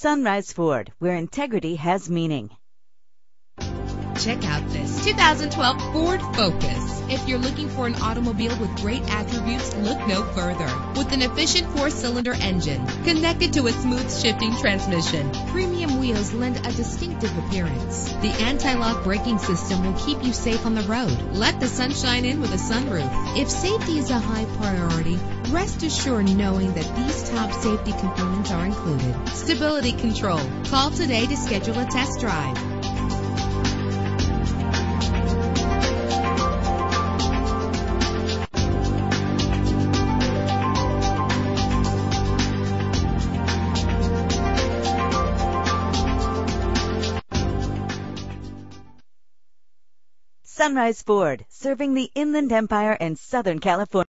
Sunrise Ford, where integrity has meaning. Check out this 2012 Ford Focus. If you're looking for an automobile with great attributes, look no further. With an efficient 4-cylinder engine connected to a smooth shifting transmission, premium wheels lend a distinctive appearance. The anti-lock braking system will keep you safe on the road. Let the sunshine in with a sunroof. If safety is a high priority, rest assured knowing that these top safety components are included. Stability control. Call today to schedule a test drive. Sunrise Ford, serving the Inland Empire and Southern California.